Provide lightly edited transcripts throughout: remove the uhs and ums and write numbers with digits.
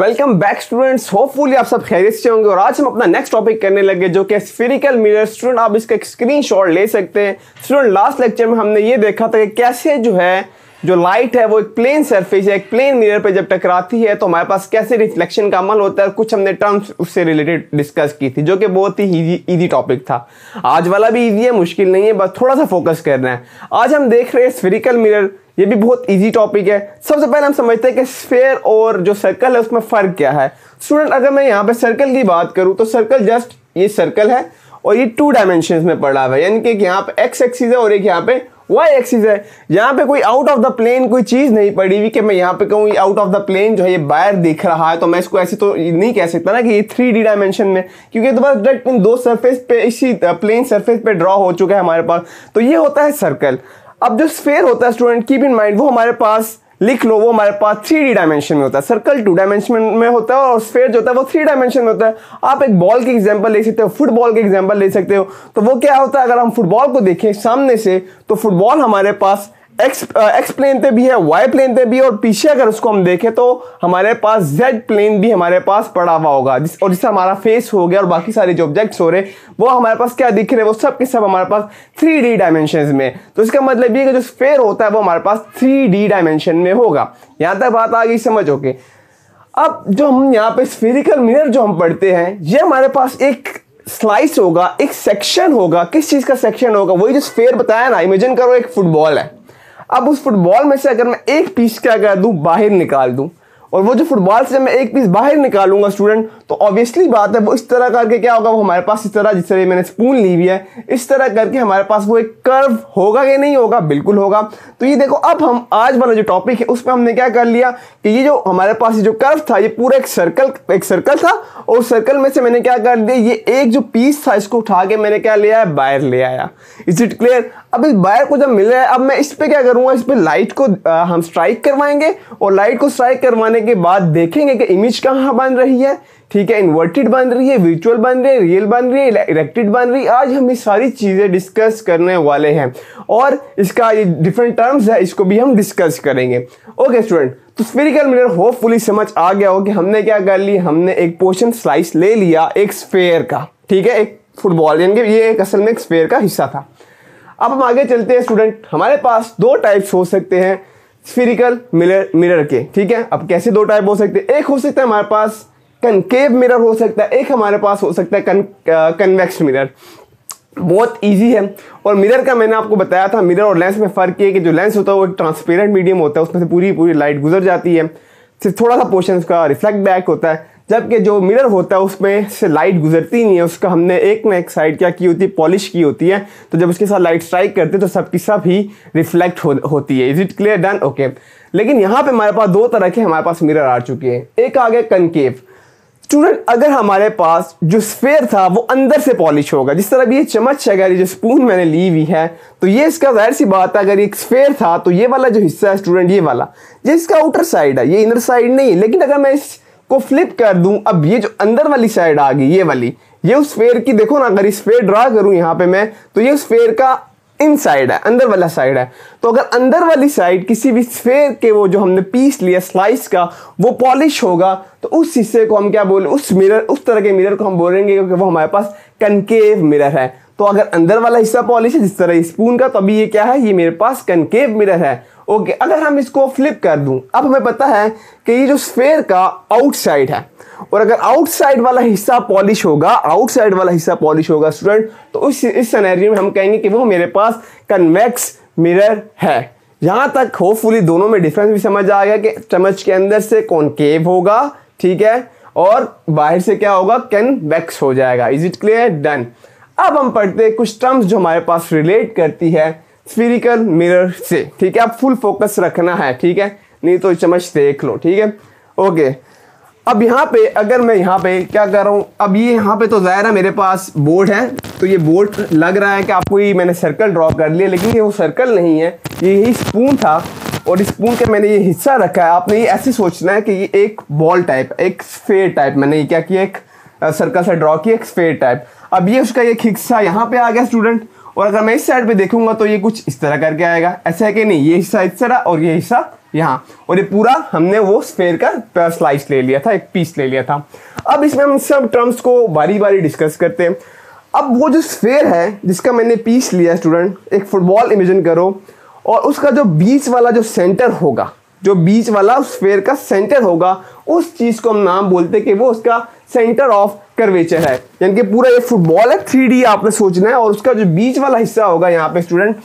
Welcome back students, hopefully आप सब खैरियत से होंगे। और आज हम अपना नेक्स्ट टॉपिक करने लगे जो कि स्फेरिकल मिरर। स्टूडेंट आप इसका एक स्क्रीनशॉट ले सकते हैं। स्टूडेंट लास्ट लेक्चर में हमने ये देखा था कि कैसे जो लाइट है वो एक प्लेन सरफेस या एक प्लेन मिरर पे जब टकराती है तो हमारे पास कैसे रिफ्लेक्शन का अमल होता है। कुछ हमने टर्म्स उससे रिलेटेड डिस्कस की थी जो कि बहुत ही इजी टॉपिक था। आज वाला भी इजी है, मुश्किल नहीं है, बस थोड़ा सा फोकस करना है। आज हम देख रहे हैं स्फेरिकल मिरर, ये भी बहुत इजी टॉपिक है। सबसे पहले हम समझते हैं कि स्फेयर और जो सर्कल है उसमें फ़र्क क्या है। स्टूडेंट अगर मैं यहाँ पे सर्कल की बात करूँ तो सर्कल जस्ट ये सर्कल है और ये 2 डायमेंशन में पड़ा हुआ है, यानी कि एक यहाँ पे एक्स एक्सिस है और एक यहाँ पे वाई एक्सिस है। यहाँ पे कोई आउट ऑफ द प्लेन कोई चीज़ नहीं पड़ी हुई कि मैं यहाँ पे कहूँ आउट ऑफ द प्लेन जो है ये बाहर दिख रहा है, तो मैं इसको ऐसे तो नहीं कह सकता ना कि ये 3D डायमेंशन में, क्योंकि तो बस डायरेक्ट इन दो सरफेस पे इसी प्लेन सरफेस पे ड्रॉ हो चुका है हमारे पास। तो ये होता है सर्कल। अब जो स्फेयर होता है स्टूडेंट कीप इन माइंड, वो हमारे पास लिख लो, वो हमारे पास 3D डायमेंशन में होता है। सर्कल 2 डायमेंशन में होता है और स्फेयर जो होता है वो 3 डायमेंशन में होता है। आप एक बॉल की एग्जांपल ले सकते हो, फुटबॉल की एग्जांपल ले सकते हो। तो वो क्या होता है, अगर हम फुटबॉल को देखें सामने से तो फुटबॉल हमारे पास एक्स प्लेन पे भी है, वाई प्लेन पे भी है, और पीछे अगर उसको हम देखें तो हमारे पास जेड प्लेन भी हमारे पास पड़ा हुआ होगा, और जिससे हमारा फेस हो गया और बाकी सारे जो ऑब्जेक्ट्स हो रहे वो हमारे पास क्या दिख रहे हैं, वो सब के सब हमारे पास 3D डायमेंशन में। तो इसका मतलब ये कि जो स्फेयर होता है वो हमारे पास 3D डायमेंशन में होगा। यहाँ तक बात आ गई समझोगे। अब जो हम यहाँ पे स्फेरिकल मिरर जो हम पढ़ते हैं ये हमारे पास एक स्लाइस होगा, एक सेक्शन होगा। किस चीज़ का सेक्शन होगा, वही जो स्फेयर बताया ना। इमेजिन करो एक फुटबॉल है, अब उस फुटबॉल में से अगर मैं एक पीस क्या कर दूं, बाहर निकाल दूं, और वो जो फुटबॉल से मैं एक पीस बाहर निकालूंगा स्टूडेंट, तो ऑब्वियसली बात है वो इस तरह करके क्या होगा, वो हमारे पास इस तरह, जिस तरह मैंने स्पून ली हुई है इस तरह करके हमारे पास वो एक कर्व होगा या नहीं होगा, बिल्कुल होगा। तो ये देखो, अब हम आज वाला जो टॉपिक है उसमें हमने क्या कर लिया कि ये जो हमारे पास जो कर्व था ये पूरा एक सर्कल था, और सर्कल में से मैंने क्या कर दिया, ये एक जो पीस था इसको उठा के मैंने क्या लिया, बाहर ले आया। Is it clear. अब इस बाहर को जब मिल रहा है, अब मैं इस पर क्या करूँगा, इस पर लाइट को हम स्ट्राइक करवाएंगे, और लाइट को स्ट्राइक करवाने के बाद देखेंगे कि इमेज कहाँ बन रही है। ठीक है, इन्वर्टेड बन रही है, वर्चुअल बन रही है, रियल बन रही है, इरेक्टेड बन रही है। आज हम ये सारी चीज़ें डिस्कस करने वाले हैं, और इसका ये डिफरेंट टर्म्स है, इसको भी हम डिस्कस करेंगे। ओके स्टूडेंट, तो स्फेरिकल मिरर होपफुली समझ आ गया हो कि हमने क्या कर ली, हमने एक पोर्शन स्लाइस ले लिया एक स्फेयर का, ठीक है, एक फुटबॉल, यानी कि ये असल में एक स्फेयर का हिस्सा था। अब हम आगे चलते हैं स्टूडेंट, हमारे पास 2 टाइप्स हो सकते हैं स्फेरिकल मिरर के, ठीक है। अब कैसे 2 टाइप हो सकते हैं, एक हो सकता है हमारे पास कनकेव मिरर हो सकता है, एक हमारे पास हो सकता है कन्वेक्स मिरर। बहुत इजी है। और मिरर का मैंने आपको बताया था, मिरर और लेंस में फ़र्क ये है कि जो लेंस होता है वो एक ट्रांसपेरेंट मीडियम होता है, उसमें से पूरी लाइट गुजर जाती है, सिर्फ थोड़ा सा पोर्शन उसका रिफ्लेक्ट बैक होता है, जबकि जो मिरर होता है उसमें से लाइट गुजरती नहीं है, उसका हमने एक ना एक साइड क्या की होती है, पॉलिश की होती है, तो जब उसके साथ लाइट स्ट्राइक करते हैं तो सब की सब ही रिफ्लेक्ट होती है। Is it clear, done, okay. लेकिन यहाँ पे हमारे पास 2 तरह के हमारे पास मिरर आ चुके हैं। एक आ गया कनकेव। स्टूडेंट अगर हमारे पास जो स्फेयर था वो अंदर से पॉलिश होगा, जिस तरह ये चम्मच है, अगर ये जो स्पून मैंने ली हुई है, तो ये इसका जाहिर सी बात है, अगर ये एक स्फेयर था तो ये वाला जो हिस्सा है स्टूडेंट, ये वाला जिसका आउटर साइड है, ये इनर साइड नहीं। लेकिन अगर मैं इस को फ्लिप कर दूं, अब ये जो अंदर वाली साइड आ गई, ये वाली, ये उस स्फेयर की, देखो ना, अगर स्फेयर ड्रा करूं यहाँ पे मैं, तो ये उस स्फेयर का इन साइड है, अंदर वाला साइड है। तो अगर अंदर वाली साइड किसी भी स्फेयर के वो जो हमने पीस लिया स्लाइस का वो पॉलिश होगा, तो उस हिस्से को हम क्या बोलें, उस तरह के मिरर को हम बोलेंगे क्योंकि वो हमारे पास कनकेव मिरर है। तो अगर अंदर वाला हिस्सा पॉलिश है जिस तरह स्पून का, तो अभी ये क्या है, ये मेरे पास कनकेव मिरर है। ओके, अगर हम इसको फ्लिप कर दूं, अब हमें पता है कि ये जो स्फेयर का आउटसाइड है, और अगर आउटसाइड वाला हिस्सा पॉलिश होगा, स्टूडेंट, तो इस सिनेरियो में हम कहेंगे कि वो मेरे पास कन्वेक्स मिरर है। यहाँ तक होपफुली दोनों में डिफरेंस भी समझ आ गया कि चम्मच के अंदर से कॉनकेव होगा, ठीक है, और बाहर से क्या होगा, कन्वेक्स हो जाएगा। Is it clear, done. अब हम पढ़ते हैं कुछ टर्म्स जो हमारे पास रिलेट करती है स्फेरिकल मिरर से, ठीक है। आप फुल फोकस रखना है, ठीक है, नहीं तो चम्मच देख लो, ठीक है, ओके। अब यहाँ पे अगर मैं यहाँ पे क्या कर रहा हूँ, अब ये यहाँ पे तो ज़ाहिर है मेरे पास बोर्ड है, तो ये बोर्ड लग रहा है कि आपको ये मैंने सर्कल ड्रॉ कर लिया, लेकिन ये वो सर्कल नहीं है, ये ही स्पून था, और स्पून का मैंने ये हिस्सा रखा है। आपने ये ऐसे सोचना है कि ये एक बॉल टाइप, एक स्फेयर टाइप, मैंने ये क्या किया, एक सर्कल से ड्रॉ किया, एक स्फेयर टाइप। अब ये उसका एक हिस्सा यहाँ पे आ गया स्टूडेंट, और अगर मैं इस साइड पे देखूंगा तो ये कुछ इस तरह करके आएगा, ऐसा है कि नहीं, ये हिस्सा इस तरह और ये हिस्सा यहाँ, और ये पूरा हमने वो स्फेयर का स्लाइस ले लिया था, एक पीस ले लिया था। अब इसमें हम सब टर्म्स को बारी बारी डिस्कस करते हैं। अब वो जो स्फेयर है जिसका मैंने पीस लिया स्टूडेंट, एक फुटबॉल इमेजिन करो, और उसका जो बीच वाला जो सेंटर होगा, जो बीच वाला स्फेयर का सेंटर होगा, उस चीज़ को हम नाम बोलते हैं कि वो उसका सेंटर ऑफ कर्वेचर है। यानी कि पूरा ये फुटबॉल है, 3D आपने सोचना है, और उसका जो बीच वाला हिस्सा होगा यहाँ पे स्टूडेंट,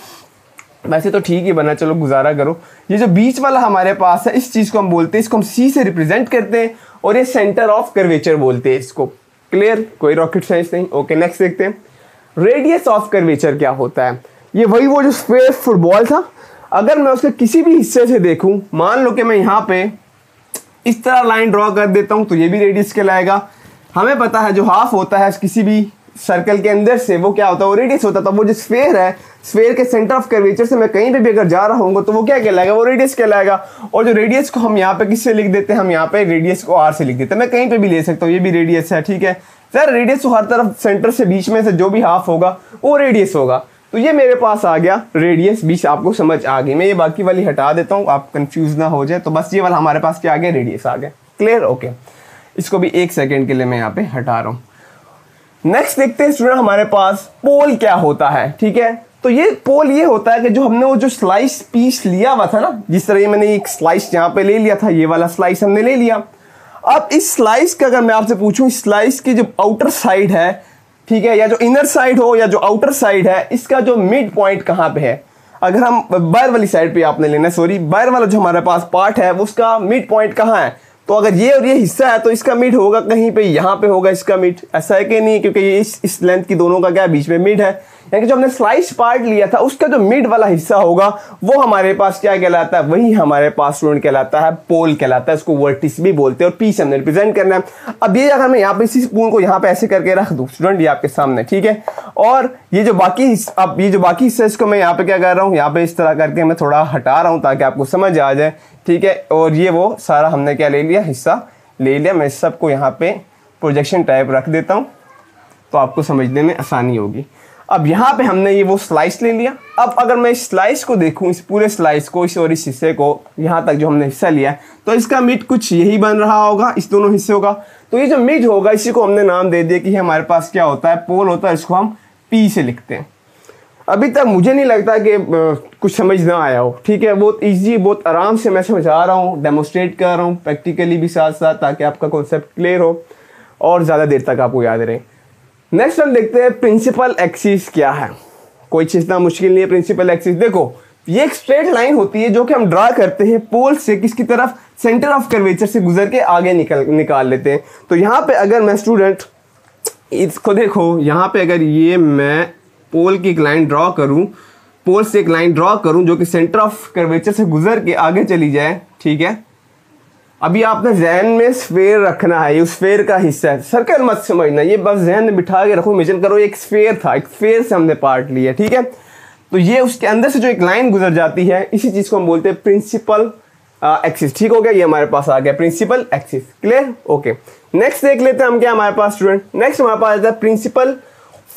वैसे तो ठीक ही बना, चलो गुजारा करो, ये जो बीच वाला हमारे पास है इस चीज़ को हम बोलते हैं, इसको हम C से रिप्रेजेंट करते हैं और ये सेंटर ऑफ कर्वेचर बोलते हैं इसको। क्लियर, कोई रॉकेट साइंस नहीं। ओके नेक्स्ट देखते हैं रेडियस ऑफ कर्वेचर क्या होता है। ये वही वो जो स्फेयर फुटबॉल था, अगर मैं उसके किसी भी हिस्से से देखूं, मान लो कि मैं यहाँ पे इस तरह लाइन ड्रॉ कर देता हूँ तो ये भी रेडियस कहलाएगा। हमें पता है जो हाफ होता है किसी भी सर्कल के अंदर से वो क्या होता है, वो रेडियस होता है। तो वो जो स्फेयर है, स्फेयर के सेंटर ऑफ कर्वेचर से मैं कहीं पे भी अगर जा रहा हूँ तो वो क्या कहलाएगा, वो रेडियस कहलाएगा। और जो रेडियस को हम यहाँ पे किससे लिख देते हैं, हम यहाँ पे रेडियस को आर से लिख देते हैं। मैं कहीं पे भी ले सकता हूँ, ये भी रेडियस है, ठीक है सर। रेडियस को हर तरफ सेंटर से बीच में से जो भी हाफ होगा वो रेडियस होगा। तो ये मेरे पास आ गया रेडियस, बीच आपको समझ आ गई। मैं ये बाकी वाली हटा देता हूँ, आप कंफ्यूज ना हो जाए। तो बस ये वाला हमारे पास क्या आ गया, रेडियस आ गया। क्लियर, ओके इसको भी एक सेकेंड के लिए मैं यहाँ पे हटा रहा हूँ। नेक्स्ट देखते हैं स्टूडेंट हमारे पास पोल क्या होता है, ठीक है। तो ये पोल ये होता है कि जो हमने वो जो स्लाइस पीस लिया हुआ था ना, जिस तरह ये मैंने एक स्लाइस यहाँ पे ले लिया था, ये वाला स्लाइस हमने ले लिया। अब इस स्लाइस का अगर मैं आपसे पूछूं, स्लाइस की जो आउटर साइड है, ठीक है, या जो इनर साइड हो या जो आउटर साइड है, इसका जो मिड पॉइंट कहाँ पे है, अगर हम बाहर वाली साइड पे आपने लेना, सॉरी बाहर वाला जो हमारे पास पार्ट है उसका मिड पॉइंट कहाँ है। तो अगर ये और ये हिस्सा है तो इसका मिड होगा कहीं पे, यहाँ पे होगा इसका मिड, ऐसा है कि नहीं, क्योंकि ये इस लेंथ की दोनों का क्या बीच में मिड है। यानी कि जो हमने स्लाइस पार्ट लिया था उसका जो मिड वाला हिस्सा होगा वो हमारे पास क्या कहलाता है, वही हमारे पास स्टूडेंट कहलाता है पोल कहलाता है, इसको वर्टिस भी बोलते हैं, और पीस हमने रिप्रेजेंट करना है। अब ये अगर मैं यहाँ पे इसी स्पून को यहाँ पे ऐसे करके रख दूँ स्टूडेंट, ये आपके सामने, ठीक है, और ये जो बाकी, अब ये जो बाकी हिस्सा इसको मैं यहाँ पे क्या कर रहा हूँ, यहाँ पे इस तरह करके मैं थोड़ा हटा रहा हूँ ताकि आपको समझ आ जाए, ठीक है। और ये वो सारा हमने क्या ले लिया, हिस्सा ले लिया। मैं सबको यहाँ पे प्रोजेक्शन टाइप रख देता हूँ तो आपको समझने में आसानी होगी। अब यहाँ पे हमने ये वो स्लाइस ले लिया। अब अगर मैं इस स्लाइस को देखूँ, इस पूरे स्लाइस को, इस और इस हिस्से को, यहाँ तक जो हमने हिस्सा लिया है, तो इसका मिड कुछ यही बन रहा होगा, इस दोनों हिस्सों का। तो ये जो मिड होगा इसी को हमने नाम दे दिया कि हमारे पास क्या होता है, पोल होता है। इसको हम पी से लिखते हैं। अभी तक मुझे नहीं लगता कि कुछ समझ ना आया हो, ठीक है। बहुत ईजी, बहुत आराम से मैं समझा रहा हूँ, डेमोस्ट्रेट कर रहा हूँ प्रैक्टिकली भी साथ साथ, ताकि आपका कॉन्सेप्ट क्लियर हो और ज़्यादा देर तक आपको याद रहे। नेक्स्ट हम देखते हैं प्रिंसिपल एक्सिस क्या है। कोई चीज़ इतना मुश्किल नहीं है प्रिंसिपल एक्सिस। देखो ये एक स्ट्रेट लाइन होती है जो कि हम ड्रा करते हैं पोल से किसकी तरफ, सेंटर ऑफ कर्वेचर से गुजर के आगे निकाल लेते हैं। तो यहाँ पे अगर मैं स्टूडेंट इसको देखो, यहाँ पे अगर ये मैं पोल की एक लाइन ड्रा करूँ, पोल से एक लाइन ड्रा करूँ जो कि सेंटर ऑफ कर्वेचर से गुजर के आगे चली जाए, ठीक है। अभी आपने जहन में स्फेयर रखना है, ये स्फेयर का हिस्सा है, सर्कल मत समझना, ये बस जहन में बिठा के रखो, इमेजिन करो एक स्फेयर था, एक स्फेयर से हमने पार्ट लिया, ठीक है। तो ये उसके अंदर से जो एक लाइन गुजर जाती है, इसी चीज़ को हम बोलते हैं प्रिंसिपल एक्सिस, ठीक हो गया। ये हमारे पास आ गया principal axis. Clear, okay next देख लेते हैं हम क्या हमारे पास स्टूडेंट। नेक्स्ट हमारे पास आता है प्रिंसिपल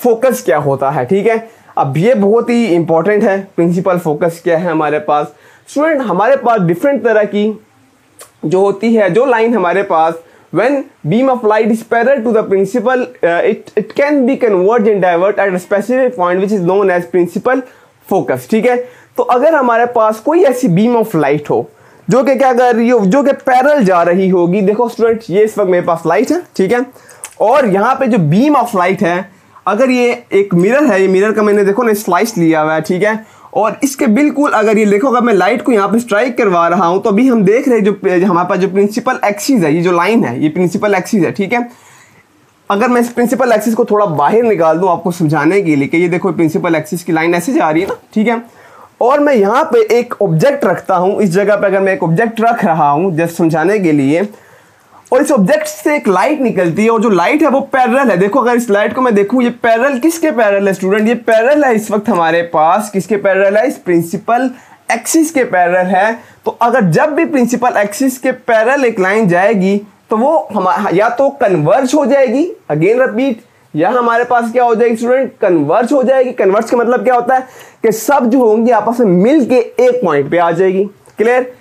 फोकस क्या होता है, ठीक है। अब ये बहुत ही इंपॉर्टेंट है, प्रिंसिपल फोकस क्या है हमारे पास स्टूडेंट। हमारे पास डिफरेंट तरह की जो होती है, जो लाइन हमारे पास when beam of light is parallel to the principal it can be converged and divert at a specific point which is known as principal focus, ठीक है। तो अगर हमारे पास कोई ऐसी beam of light हो जो कि क्या कर रही हो, जो कि पैरल जा रही होगी। देखो स्टूडेंट ये इस वक्त मेरे पास लाइट है, ठीक है, और यहाँ पे जो beam of light है, अगर ये एक मिरर है, ये मिरर का मैंने देखो ना स्लाइस लिया हुआ है, ठीक है, और इसके बिल्कुल अगर ये देखो, अगर मैं लाइट को यहाँ पे स्ट्राइक करवा रहा हूँ तो अभी हम देख रहे हैं जो हमारे पास जो प्रिंसिपल एक्सिस है, ये जो लाइन है ये प्रिंसिपल एक्सिस है, ठीक है। अगर मैं इस प्रिंसिपल एक्सिस को थोड़ा बाहर निकाल दूँ आपको समझाने के लिए कि ये देखो प्रिंसिपल एक्सिस की लाइन ऐसे जा रही है ना, ठीक है, और मैं यहाँ पे एक ऑब्जेक्ट रखता हूँ, इस जगह पर अगर मैं एक ऑब्जेक्ट रख रहा हूँ जस्ट समझाने के लिए, और इस ऑब्जेक्ट से एक लाइट निकलती है और जो लाइट है वो पैरेलल है। देखो अगर इस लाइट को मैं देखूं, ये पैरेलल किसके पैरेलल है स्टूडेंट, ये पैरेलल है इस वक्त हमारे पास किसके पैरेलल है, इस प्रिंसिपल एक्सिस के पैरेलल है। तो अगर जब भी प्रिंसिपल एक्सिस के पैरेलल एक लाइन जाएगी तो वो हमारा या तो कन्वर्ज हो जाएगी, अगेन रिपीट, या हमारे पास क्या हो जाएगी स्टूडेंट, कन्वर्ज हो जाएगी। कन्वर्ज का मतलब क्या होता है कि सब जो होंगे आपस में मिल के एक पॉइंट पे आ जाएगी। क्लियर,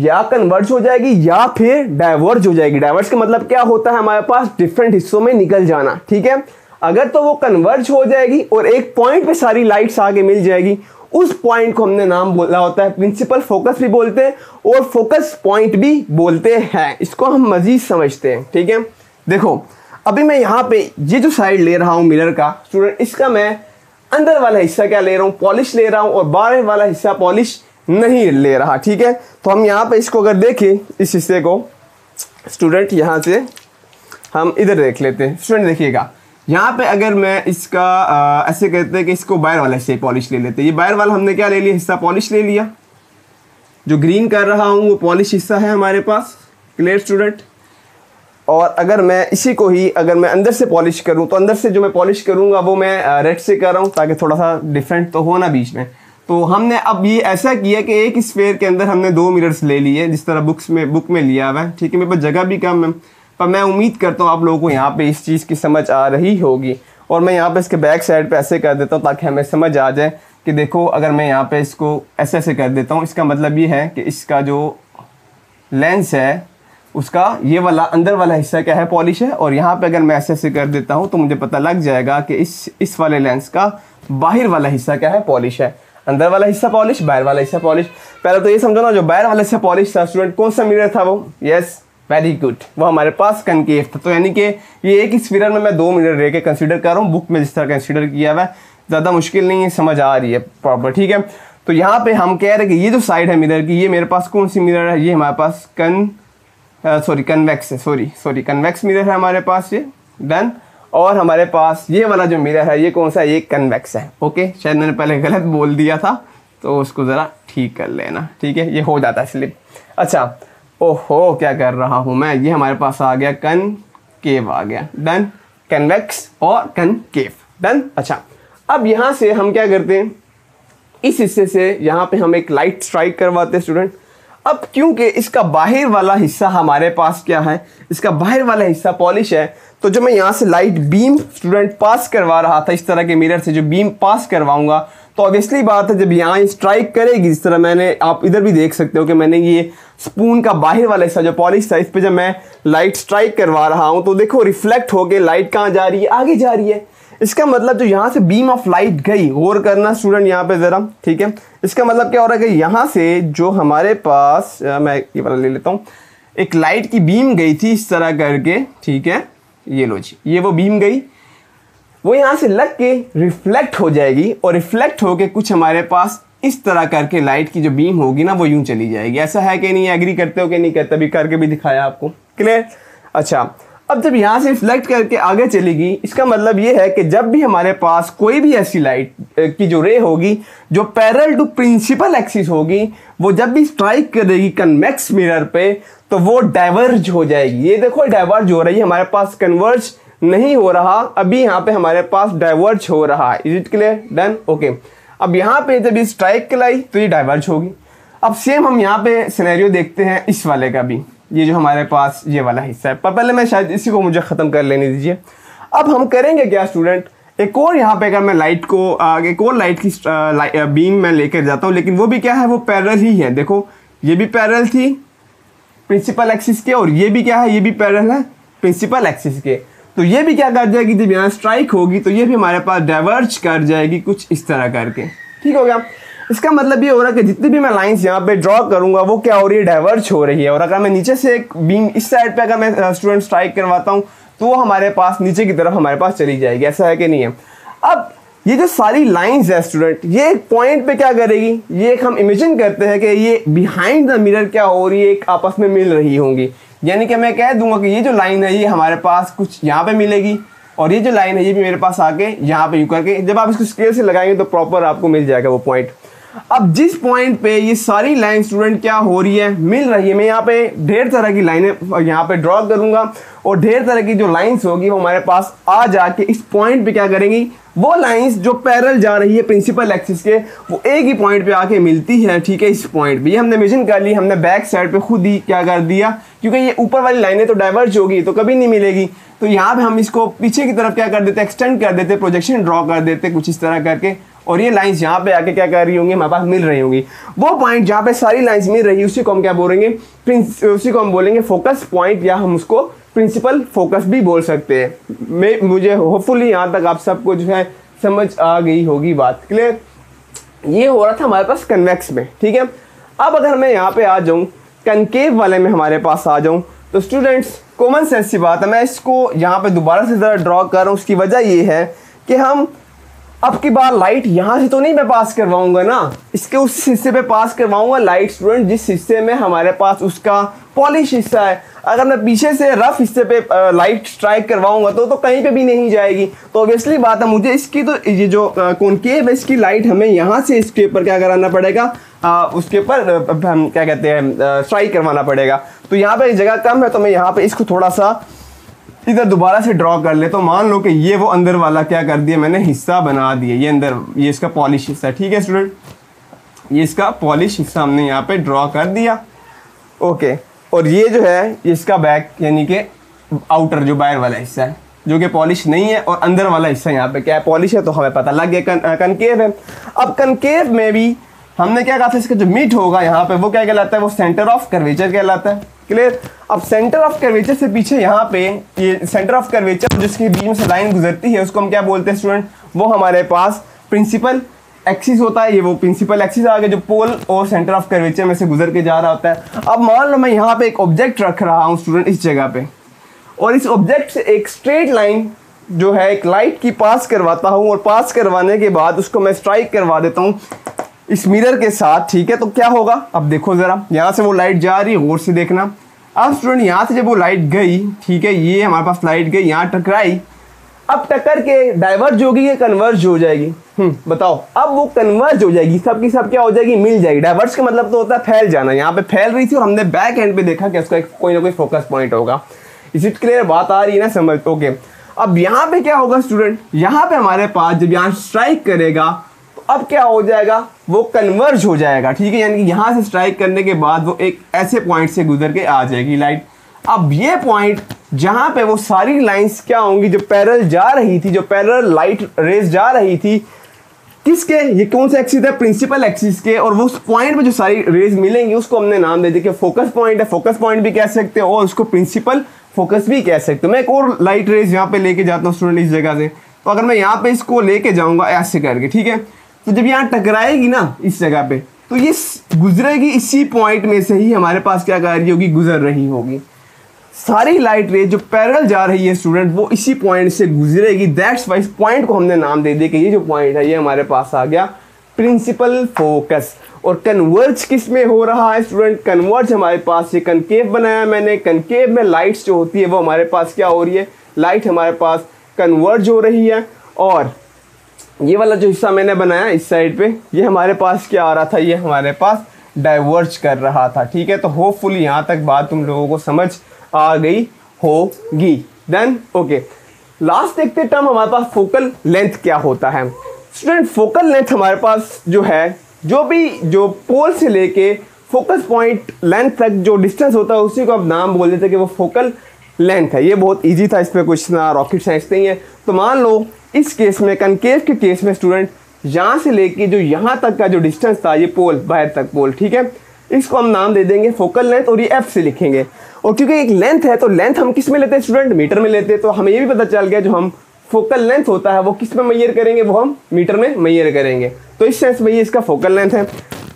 या कन्वर्ज हो जाएगी या फिर डाइवर्ज हो जाएगी। डाइवर्ज का मतलब क्या होता है, हमारे पास डिफरेंट हिस्सों में निकल जाना, ठीक है। अगर तो वो कन्वर्ज हो जाएगी और एक पॉइंट पे सारी लाइट्स आगे मिल जाएगी, उस पॉइंट को हमने नाम बोला होता है प्रिंसिपल फोकस भी बोलते हैं और फोकस पॉइंट भी बोलते हैं। इसको हम मजीद समझते हैं, ठीक है। देखो अभी मैं यहाँ पे ये जो साइड ले रहा हूँ मिरर का स्टूडेंट, इसका मैं अंदर वाला हिस्सा क्या ले रहा हूँ, पॉलिश ले रहा हूँ, और बाहर वाला हिस्सा पॉलिश नहीं ले रहा, ठीक है। तो हम यहाँ पे इसको अगर देखें, इस हिस्से को स्टूडेंट यहाँ से हम इधर देख लेते हैं। स्टूडेंट देखिएगा यहाँ पे, अगर मैं इसका ऐसे कहते हैं कि इसको बाहर वाला हिस्सा पॉलिश ले लेते हैं। ये बाहर वाला हमने क्या ले लिया, हिस्सा पॉलिश ले लिया। जो ग्रीन कर रहा हूँ वो पॉलिश हिस्सा है हमारे पास, क्लियर स्टूडेंट। और अगर मैं इसी को ही अगर मैं अंदर से पॉलिश करूँ, तो अंदर से जो मैं पॉलिश करूँगा वो मैं रेड से कर रहा हूँ ताकि थोड़ा सा डिफरेंट तो हो ना बीच में। तो हमने अब ये ऐसा किया कि एक स्फेयर के अंदर हमने दो मिरर्स ले लिए, जिस तरह बुक में लिया हुआ है, ठीक है। मेरे पास जगह भी कम है, पर मैं उम्मीद करता हूँ आप लोगों को यहाँ पे इस चीज़ की समझ आ रही होगी। और मैं यहाँ पे इसके बैक साइड पे ऐसे कर देता हूँ ताकि हमें समझ आ जाए कि देखो अगर मैं यहाँ पे इसको ऐसे ऐसे कर देता हूँ, इसका मतलब ये है कि इसका जो लेंस है उसका ये वाला अंदर वाला हिस्सा क्या है, पॉलिश है। और यहाँ पे अगर मैं ऐसे ऐसे कर देता हूँ तो मुझे पता लग जाएगा कि इस वाले लेंस का बाहर वाला हिस्सा क्या है, पॉलिश है। अंदर वाला हिस्सा पॉलिश, बाहर वाला हिस्सा पॉलिश। पहले तो ये समझो ना, जो बाहर वाला हिस्सा पॉलिश था स्टूडेंट, कौन सा मिरर था वो, यस वेरी गुड, वो हमारे पास कनकेव था। तो यानी कि ये एक स्फीयर में मैं दो मिरर लेके कंसीडर कर रहा हूँ, बुक में जिस तरह कंसीडर किया हुआ है। ज़्यादा मुश्किल नहीं है, समझ आ रही है प्रॉपर, ठीक है। तो यहाँ पे हम कह रहे हैं कि ये जो साइड है मिरर की, ये मेरे पास कौन सी मिरर है, ये हमारे पास कन्वेक्स है, कन्वेक्स मिरर है हमारे पास, ये डन। और हमारे पास ये वाला जो मिरर है ये कौन सा है, ये कन्वेक्स है। ओके, शायद मैंने पहले गलत बोल दिया था तो उसको ज़रा ठीक कर लेना, ठीक है, ये हो जाता है इसलिए। अच्छा, ओहो क्या कर रहा हूँ मैं, ये हमारे पास आ गया कनकेव आ गया, डन, कन्वेक्स और कनकेव, डन। अच्छा, अब यहाँ से हम क्या करते हैं, इस हिस्से से यहाँ पे हम एक लाइट स्ट्राइक करवाते हैं स्टूडेंट। अब क्योंकि इसका बाहर वाला हिस्सा हमारे पास क्या है, इसका बाहर वाला हिस्सा पॉलिश है, तो जो मैं यहाँ से लाइट बीम स्टूडेंट पास करवा रहा था, इस तरह के मिरर से जो बीम पास करवाऊंगा, तो ऑब्वियसली बात है जब यहाँ स्ट्राइक करेगी, जिस तरह मैंने, आप इधर भी देख सकते हो कि मैंने ये स्पून का बाहर वाला हिस्सा जो पॉलिश था, इस पर जब मैं लाइट स्ट्राइक करवा रहा हूँ तो देखो रिफ्लेक्ट होके लाइट कहाँ जा रही है, आगे जा रही है। इसका मतलब जो यहाँ से बीम ऑफ लाइट गई, गौर करना स्टूडेंट यहाँ पे ज़रा, ठीक है। इसका मतलब क्या हो रहा है कि यहाँ से जो हमारे पास, मैं ये वाला ले लेता हूँ, एक लाइट की बीम गई थी इस तरह करके, ठीक है, ये लो जी, ये वो बीम गई, वो यहाँ से लग के रिफ्लेक्ट हो जाएगी और रिफ्लेक्ट होके कुछ हमारे पास इस तरह करके लाइट की जो बीम होगी ना वो यूँ चली जाएगी। ऐसा है कि नहीं, एग्री करते हो कि नहीं करते, अभी करके भी दिखाया आपको, क्लियर। अच्छा, अब जब यहाँ से रिफ्लेक्ट करके आगे चलेगी, इसका मतलब ये है कि जब भी हमारे पास कोई भी ऐसी लाइट की जो रे होगी जो पैरेलल टू प्रिंसिपल एक्सिस होगी, वो जब भी स्ट्राइक करेगी कन्वेक्स मिरर पे तो वो डाइवर्ज हो जाएगी। ये देखो डाइवर्ज हो रही है, हमारे पास कन्वर्ज नहीं हो रहा, अभी यहाँ पे हमारे पास डाइवर्ज हो रहा है। Is it clear, done, okay. अब यहाँ पे जब ये स्ट्राइक कराई तो ये डाइवर्ज होगी। अब सेम हम यहाँ पे सिनेरियो देखते हैं इस वाले का भी, ये जो हमारे पास ये वाला हिस्सा है, पर पहले मैं शायद इसी को मुझे ख़त्म कर लेने दीजिए। अब हम करेंगे क्या स्टूडेंट, एक और यहाँ पे अगर मैं लाइट को एक और लाइट की बीम मैं लेकर जाता हूँ, लेकिन वो भी क्या है, वो पैरेलल ही है। देखो ये भी पैरेलल थी प्रिंसिपल एक्सिस के, और ये भी क्या है, ये भी पैरेलल है प्रिंसिपल एक्सिस के। तो ये भी क्या कर जाएगी, जब यहाँ स्ट्राइक होगी तो ये भी हमारे पास डाइवर्ज कर जाएगी कुछ इस तरह करके, ठीक हो गया। इसका मतलब ये हो रहा है कि जितनी भी मैं लाइंस यहाँ पे ड्रॉ करूँगा वो क्या हो रही है, डाइवर्ज हो रही है। और अगर मैं नीचे से एक बीम इस साइड पे अगर मैं स्टूडेंट स्ट्राइक करवाता हूँ तो वो हमारे पास नीचे की तरफ हमारे पास चली जाएगी, ऐसा है कि नहीं है। अब ये जो सारी लाइंस है स्टूडेंट, ये एक पॉइंट पे क्या करेगी, ये एक हम इमेजिन करते हैं कि ये बिहाइंड द मिरर क्या हो रही है, एक आपस में मिल रही होंगी। यानी कि मैं कह दूंगा कि ये जो लाइन है ये हमारे पास कुछ यहाँ पे मिलेगी, और ये जो लाइन है ये भी मेरे पास आके यहाँ पे यूँ करके, जब आप इसको स्केल से लगाएंगे तो प्रॉपर आपको मिल जाएगा वो पॉइंट। अब जिस पॉइंट पे ये सारी लाइन स्टूडेंट क्या हो रही है, मिल रही है, मैं यहाँ पे ढेर तरह की लाइनें यहाँ पे ड्रॉ करूँगा और ढेर तरह की जो लाइंस होगी वो हमारे पास आ जाके इस पॉइंट पे क्या करेंगी, वो लाइंस जो पैरेलल जा रही है प्रिंसिपल एक्सिस के वो एक ही पॉइंट पे आके मिलती है, ठीक है। इस पॉइंट पे ये हमने इमेजिन कर ली, हमने बैक साइड पे खुद ही क्या कर दिया, क्योंकि ये ऊपर वाली लाइनें तो डाइवर्ज होगी तो कभी नहीं मिलेगी, तो यहाँ पे हम इसको पीछे की तरफ क्या कर देते, एक्सटेंड कर देते, प्रोजेक्शन ड्रॉ कर देते कुछ इस तरह करके, और ये लाइंस यहाँ पे आके क्या कर रही होंगी, हमारे पास मिल रही होंगी। वो पॉइंट जहाँ पे सारी लाइंस मिल रही है उसी को हम क्या बोलेंगे, उसी को हम बोलेंगे फोकस पॉइंट, या हम उसको प्रिंसिपल फोकस भी बोल सकते हैं। मुझे होपफुली यहाँ तक आप सबको जो है समझ आ गई होगी बात। क्लियर, ये हो रहा था हमारे पास कन्वेक्स में, ठीक है। अब अगर मैं यहाँ पे आ जाऊँ कनकेव वाले में, हमारे पास आ जाऊँ, तो स्टूडेंट्स कॉमन सेंस की बात है, मैं इसको यहाँ पे दोबारा से ज़रा ड्रॉ कर रहा हूँ। उसकी वजह ये है कि हम अब की बार लाइट यहाँ से तो नहीं मैं पास करवाऊँगा ना, इसके उस हिस्से पे पास करवाऊँगा लाइट स्टूडेंट जिस हिस्से में हमारे पास उसका पॉलिश हिस्सा है। अगर मैं पीछे से रफ हिस्से पे लाइट स्ट्राइक करवाऊँगा तो कहीं पे भी नहीं जाएगी। तो ऑब्वियसली बात है मुझे इसकी तो ये जो कॉनकेव है इसकी लाइट हमें यहाँ से इसके ऊपर क्या कराना पड़ेगा, उसके ऊपर हम क्या कहते हैं स्ट्राइक करवाना पड़ेगा। तो यहाँ पे जगह कम है तो मैं यहाँ पे इसको थोड़ा सा इधर दोबारा से ड्रॉ कर ले। तो मान लो कि ये वो अंदर वाला क्या कर दिया मैंने, हिस्सा बना दिया, ये अंदर ये इसका पॉलिश हिस्सा, ठीक है स्टूडेंट, ये इसका पॉलिश हिस्सा हमने यहाँ पे ड्रॉ कर दिया, ओके। और ये जो है इसका बैक यानी कि आउटर जो बाहर वाला हिस्सा है जो कि पॉलिश नहीं है, और अंदर वाला हिस्सा यहाँ पे क्या है, पॉलिश है, तो हमें पता लग गया कनकेव है। अब कनकेव में भी हमने क्या कहा था, इसका जो मिड होगा यहाँ पे वो क्या कहलाता है, वो सेंटर ऑफ कर्वेचर कहलाता है। क्लियर, अब सेंटर ऑफ कर्वेचर से पीछे यहाँ पे ये सेंटर ऑफ कर्वेचर जिसके बीच में से लाइन गुजरती है उसको हम क्या बोलते हैं स्टूडेंट, वो हमारे पास प्रिंसिपल एक्सिस होता है। ये वो प्रिंसिपल एक्सिस आ गया जो पोल और सेंटर ऑफ कर्वेचर में से गुजर के जा रहा होता है। अब मान लो मैं यहाँ पे एक ऑब्जेक्ट रख रहा हूँ स्टूडेंट इस जगह पे, और इस ऑब्जेक्ट से एक स्ट्रेट लाइन जो है एक लाइट की पास करवाता हूँ, और पास करवाने के बाद उसको मैं स्ट्राइक करवा देता हूँ इस मिरर के साथ, ठीक है। तो क्या होगा, अब देखो ज़रा यहाँ से वो लाइट जा रही है, गौर से देखना। अब स्टूडेंट यहाँ से जब वो लाइट गई, ठीक है, ये हमारे पास लाइट गई, यहाँ टकराई, अब टक्कर के डाइवर्ज होगी या कन्वर्ज हो जाएगी, बताओ। अब वो कन्वर्ज हो जाएगी, सबकी सब क्या हो जाएगी, मिल जाएगी। डाइवर्ज का मतलब तो होता है फैल जाना, यहाँ पे फैल रही थी और हमने बैक एंड पे देखा कि उसका एक कोई ना कोई फोकस पॉइंट होगा। इज इट क्लियर, बात आ रही है ना समझ, ओके। अब यहाँ पे क्या होगा स्टूडेंट, यहाँ पे हमारे पास जब यहाँ स्ट्राइक करेगा तो अब क्या हो जाएगा, वो कन्वर्ज हो जाएगा, ठीक है, यानी कि यहाँ से स्ट्राइक करने के बाद वो एक ऐसे पॉइंट से गुजर के आ जाएगी लाइट। अब ये पॉइंट जहाँ पे वो सारी लाइंस क्या होंगी जो पैरेलल जा रही थी, जो पैरेलल लाइट रेस जा रही थी, किसके, ये कौन सा एक्सिस है, प्रिंसिपल एक्सिस के, और वो उस पॉइंट पे जो सारी रेस मिलेंगी उसको हमने नाम दे दिया कि फोकस पॉइंट है। फोकस पॉइंट भी कह सकते हो और उसको प्रिंसिपल फोकस भी कह सकते हो। मैं एक और लाइट रेस यहाँ पे लेके जाता हूँ स्टूडेंट इस जगह से, तो अगर मैं यहाँ पे इसको लेके जाऊँगा ऐसे करके, ठीक है, तो जब यहाँ टकराएगी ना इस जगह पे तो ये गुजरेगी इसी पॉइंट में से ही, हमारे पास क्या कर रही होगी, गुजर रही होगी। सारी लाइट रेज जो पैरेलल जा रही है स्टूडेंट वो इसी पॉइंट से गुजरेगी। दैट्स वाइज पॉइंट को हमने नाम दे दिया कि ये जो पॉइंट है ये हमारे पास आ गया प्रिंसिपल फोकस। और कन्वर्ज किस में हो रहा है स्टूडेंट, कन्वर्ज हमारे पास ये कनकेव बनाया मैंने, कनकेव में लाइट्स जो होती है वो हमारे पास क्या हो रही है, लाइट हमारे पास कन्वर्ज हो रही है। और ये वाला जो हिस्सा मैंने बनाया इस साइड पे, ये हमारे पास क्या आ रहा था, ये हमारे पास डाइवर्ज कर रहा था, ठीक है। तो होपफुली यहाँ तक बात तुम लोगों को समझ आ गई होगी। देन ओके, लास्ट देखते टर्म हमारे पास फोकल लेंथ क्या होता है। स्टूडेंट फोकल लेंथ हमारे पास जो है, जो भी जो पोल से लेके फोकस पॉइंट लेंथ तक जो डिस्टेंस होता है उसी को अब नाम बोल देते हैं कि वो फोकल लेंथ है। ये बहुत इजी था, इसमें कुछ ना रॉकेट साइंस नहीं है। तो मान लो इस केस में, कनकेव के केस में स्टूडेंट, यहाँ से लेके जो यहाँ तक का जो डिस्टेंस था, ये पोल बाहर तक पोल, ठीक है, इसको हम नाम दे देंगे फोकल लेंथ, और ये एफ से लिखेंगे। और क्योंकि एक लेंथ है तो लेंथ हम किस में लेते हैं स्टूडेंट, मीटर में लेते हैं। तो हमें ये भी पता चल गया जो हम फोकल लेंथ होता है वो किस में मेजर करेंगे, वो हम मीटर में मेजर करेंगे। तो इस सेंस में ये इसका फोकल लेंथ है।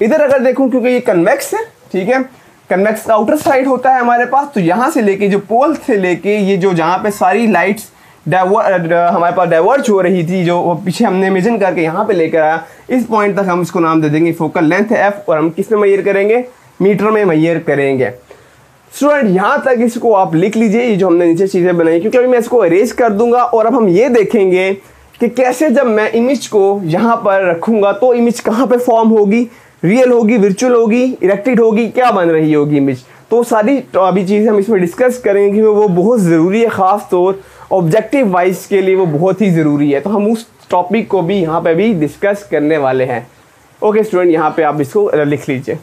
इधर अगर देखूं, क्योंकि ये कन्वेक्स है, ठीक है, कन्वेक्स का आउटर साइड होता है हमारे पास, तो यहाँ से लेके जो पोल से लेके ये जो जहाँ पे सारी लाइट्स हमारे पास डाइवर्ज हो रही थी, जो पीछे हमने इमेजिन करके यहाँ पे लेकर आया, इस पॉइंट तक हम इसको नाम दे देंगे फोकल लेंथ है एफ, और हम किस में मेजर करेंगे, मीटर में मेजर करेंगे। स्टूडेंट यहाँ तक इसको आप लिख लीजिए, ये जो हमने नीचे चीज़ें बनाई, क्योंकि अभी मैं इसको अरेज कर दूंगा। और अब हम ये देखेंगे कि कैसे जब मैं इमेज को यहाँ पर रखूँगा तो इमेज कहाँ पर फॉर्म होगी, रियल होगी, वर्चुअल होगी, इरेक्टेड होगी, क्या बन रही होगी इमेज। तो सारी अभी चीज़ें हम इसमें डिस्कस करेंगे कि वो बहुत ज़रूरी है, ख़ास तौर ऑब्जेक्टिव वाइज के लिए वो बहुत ही ज़रूरी है। तो हम उस टॉपिक को भी यहाँ पे भी डिस्कस करने वाले हैं। ओके स्टूडेंट, यहाँ पे आप इसको लिख लीजिए।